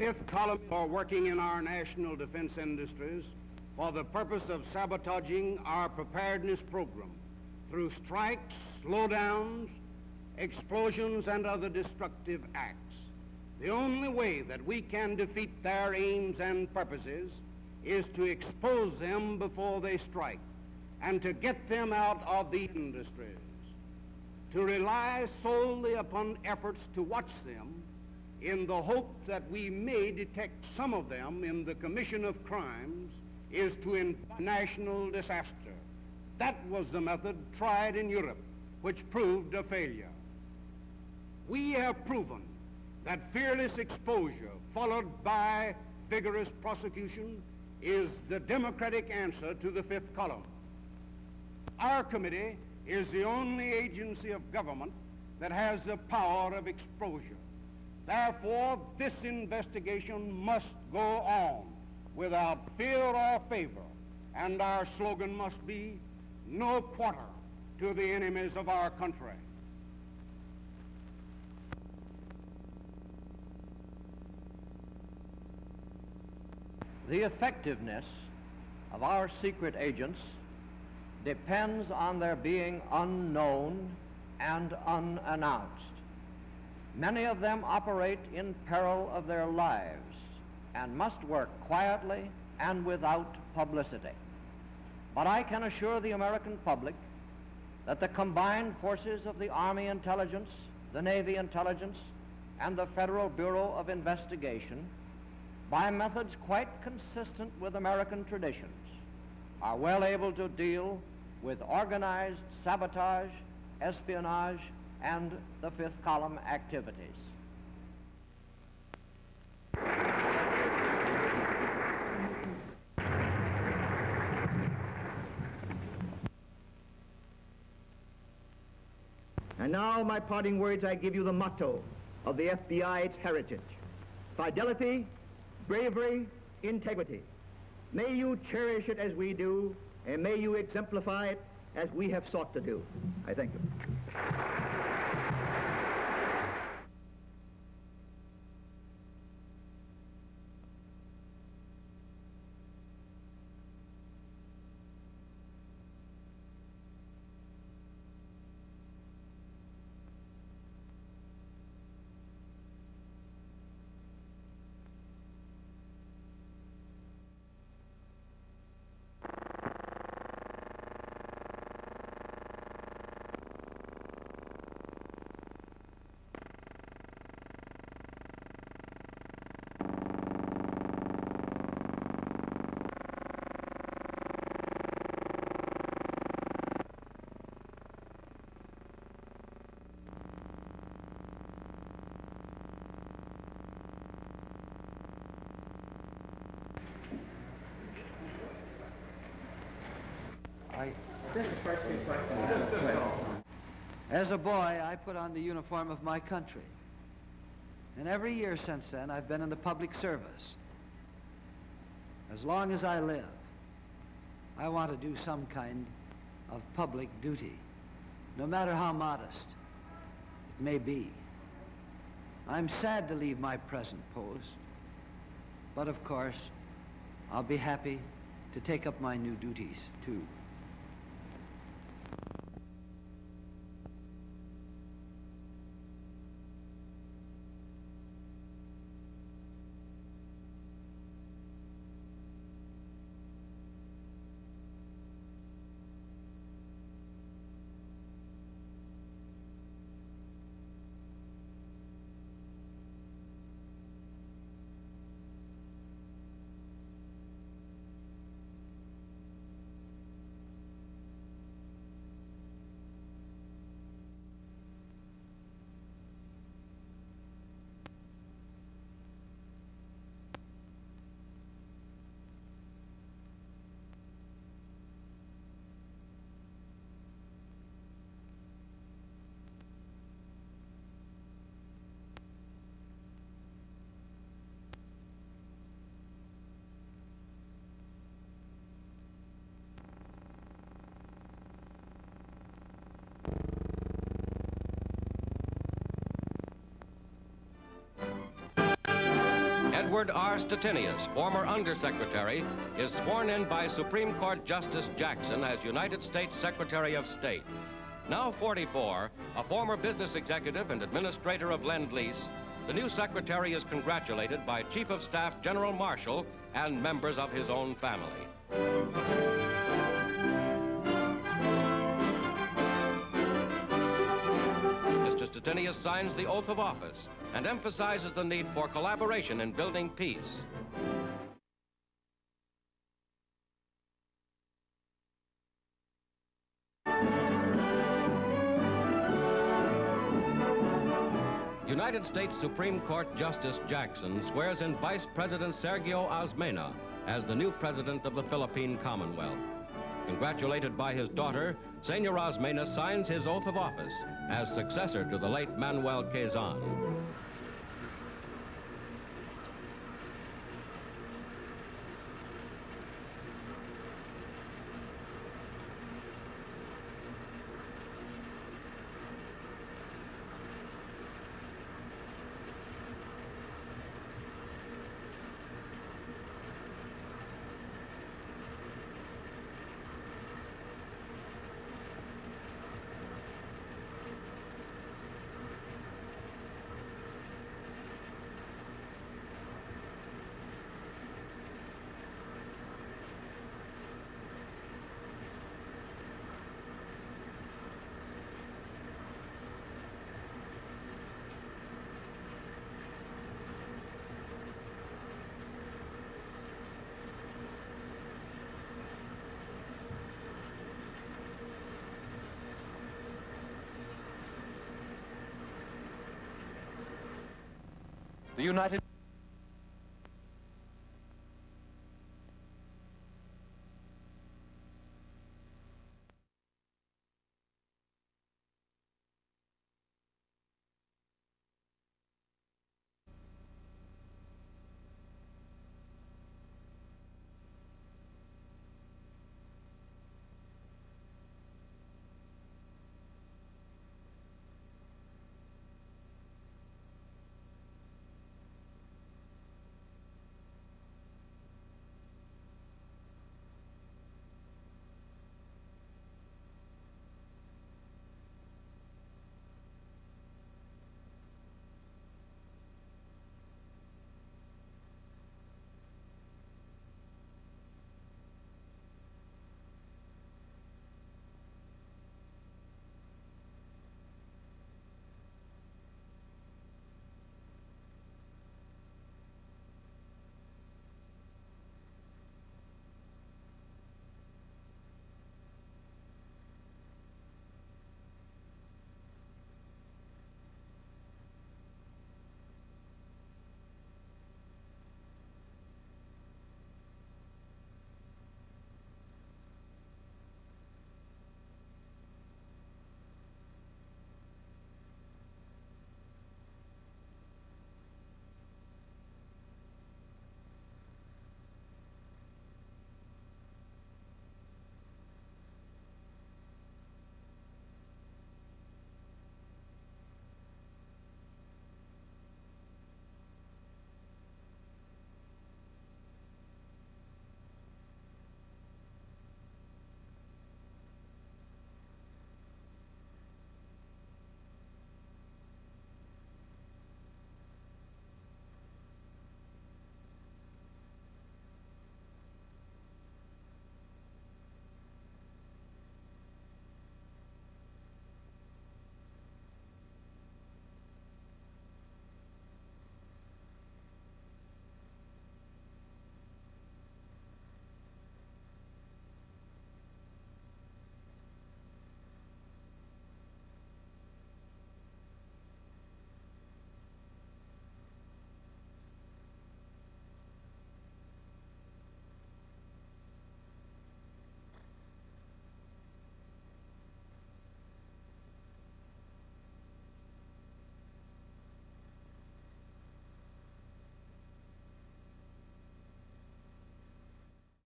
fifth column for working in our national defense industries for the purpose of sabotaging our preparedness program through strikes, slowdowns, explosions, and other destructive acts. The only way that we can defeat their aims and purposes is to expose them before they strike and to get them out of the industries. To rely solely upon efforts to watch them in the hope that we may detect some of them in the commission of crimes is to invite national disaster. That was the method tried in Europe, which proved a failure. We have proven that fearless exposure followed by vigorous prosecution is the democratic answer to the fifth column. Our committee is the only agency of government that has the power of exposure. Therefore, this investigation must go on without fear or favor, and our slogan must be, "No quarter to the enemies of our country." The effectiveness of our secret agents depends on their being unknown and unannounced. Many of them operate in peril of their lives and must work quietly and without publicity. But I can assure the American public that the combined forces of the Army Intelligence, the Navy Intelligence, and the Federal Bureau of Investigation, by methods quite consistent with American traditions, are well able to deal with organized sabotage, espionage, and the fifth column activities. And now, my parting words, I give you the motto of the FBI, its heritage: fidelity, bravery, integrity. May you cherish it as we do, and may you exemplify it as we have sought to do. I thank you. As a boy, I put on the uniform of my country. And every year since then, I've been in the public service. As long as I live, I want to do some kind of public duty, no matter how modest it may be. I'm sad to leave my present post, but of course, I'll be happy to take up my new duties, too. Edward R. Stettinius, former Undersecretary, is sworn in by Supreme Court Justice Jackson as United States Secretary of State. Now 44, a former business executive and administrator of Lend-Lease, the new secretary is congratulated by Chief of Staff General Marshall and members of his own family. Stettinius signs the oath of office and emphasizes the need for collaboration in building peace. United States Supreme Court Justice Jackson swears in Vice President Sergio Osmeña as the new president of the Philippine Commonwealth. Congratulated by his daughter, Senor Osmeña signs his oath of office as successor to the late Manuel Quezon. The United